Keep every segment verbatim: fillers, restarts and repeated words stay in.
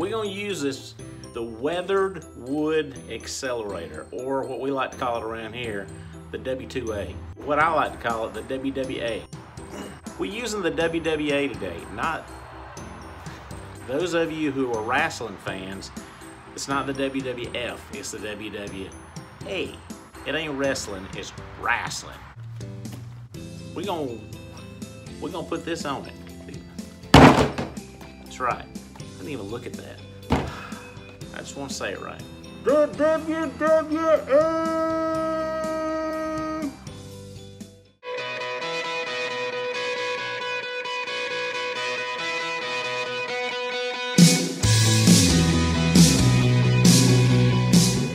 we're going to use this, the weathered wood accelerator, or what we like to call it around here, the W two A. What I like to call it, the W W A. We're using the W W A today. Not those of you who are wrestling fans, it's not the W W F, it's the W W A. It ain't wrestling, it's wrestling. We're gonna, we're gonna put this on it. That's right. I didn't even look at that. I just want to say it right. The W W F!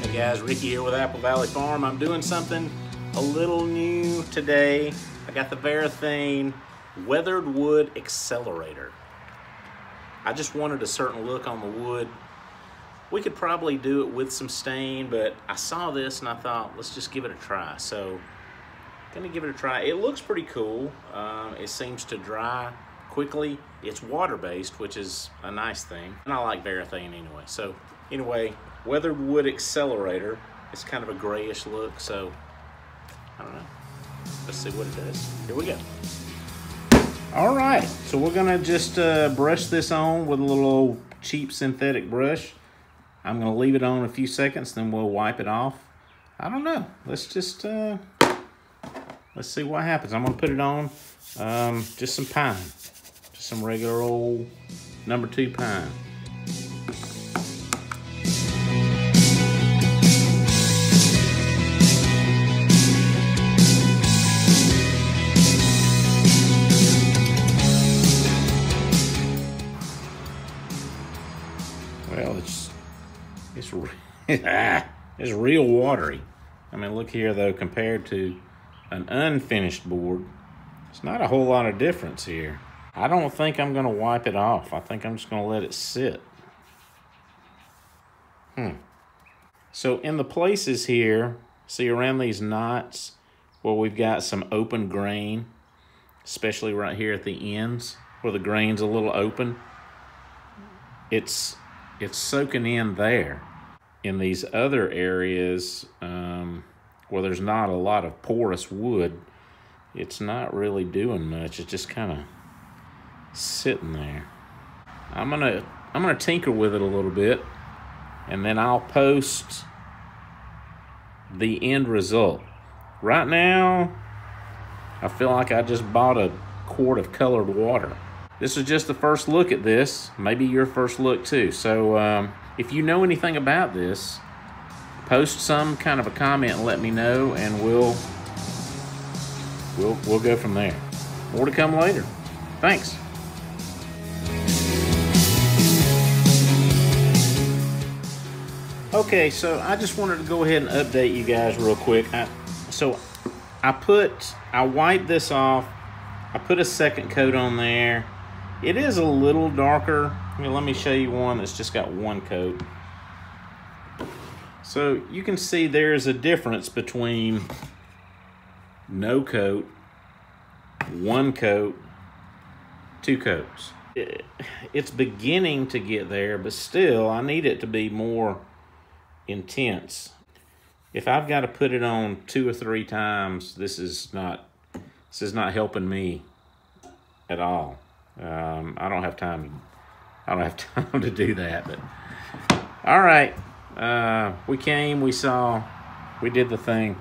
Hey guys, Ricky here with Apple Valley Farm. I'm doing something a little new today. I got the Varathane Weathered Wood Accelerator. I just wanted a certain look on the wood. We could probably do it with some stain, but I saw this and I thought, let's just give it a try. So, gonna give it a try. It looks pretty cool. Um, it seems to dry quickly. It's water-based, which is a nice thing. And I like Varathane anyway. So, anyway, Weathered Wood Accelerator. It's kind of a grayish look, so, I don't know. Let's see what it does. Here we go. All right, so we're gonna just uh, brush this on with a little old cheap synthetic brush. I'm gonna leave it on a few seconds, then we'll wipe it off. I don't know, let's just, uh, let's see what happens. I'm gonna put it on um, just some pine, just some regular old number two pine. Well, it's, It's, it's real watery. I mean, look here though, compared to an unfinished board, it's not a whole lot of difference here. I don't think I'm gonna wipe it off. I think I'm just gonna let it sit. Hmm. So in the places here, see around these knots where we've got some open grain, especially right here at the ends where the grain's a little open, it's, it's soaking in there. In these other areas um, where there's not a lot of porous wood, it's not really doing much. It's just kind of sitting there. I'm gonna I'm gonna tinker with it a little bit, and then I'll post the end result. Right now, I feel like I just bought a quart of colored water. This is just the first look at this. Maybe your first look too. So um, if you know anything about this, post some kind of a comment and let me know, and we'll, we'll, we'll go from there. More to come later. Thanks. Okay, so I just wanted to go ahead and update you guys real quick. I, so I put, I wiped this off. I put a second coat on there. It is a little darker. I mean, let me show you one that's just got one coat. So you can see there is a difference between no coat, one coat, two coats. It, it's beginning to get there, but still I need it to be more intense. If I've got to put it on two or three times, this is not This is not helping me at all. Um, I don't have time. I don't have time to do that. But all right, uh, we came, we saw, we did the thing.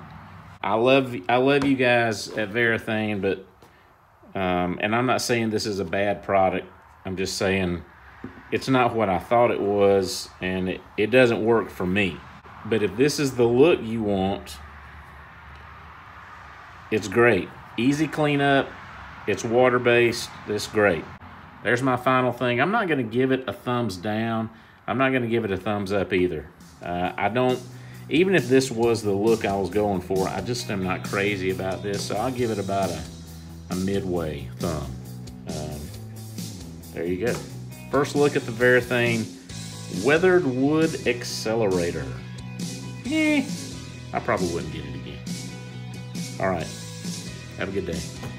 I love, I love you guys at Varathane, but um, and I'm not saying this is a bad product. I'm just saying it's not what I thought it was, and it, it doesn't work for me. But if this is the look you want, it's great. Easy cleanup, it's water-based, it's great. There's my final thing. I'm not gonna give it a thumbs down. I'm not gonna give it a thumbs up either. Uh, I don't, even if this was the look I was going for, I just am not crazy about this, so I'll give it about a, a midway thumb. Um, there you go. First look at the Varathane Weathered Wood Accelerator. Eh, I probably wouldn't get it again. All right. Have a good day.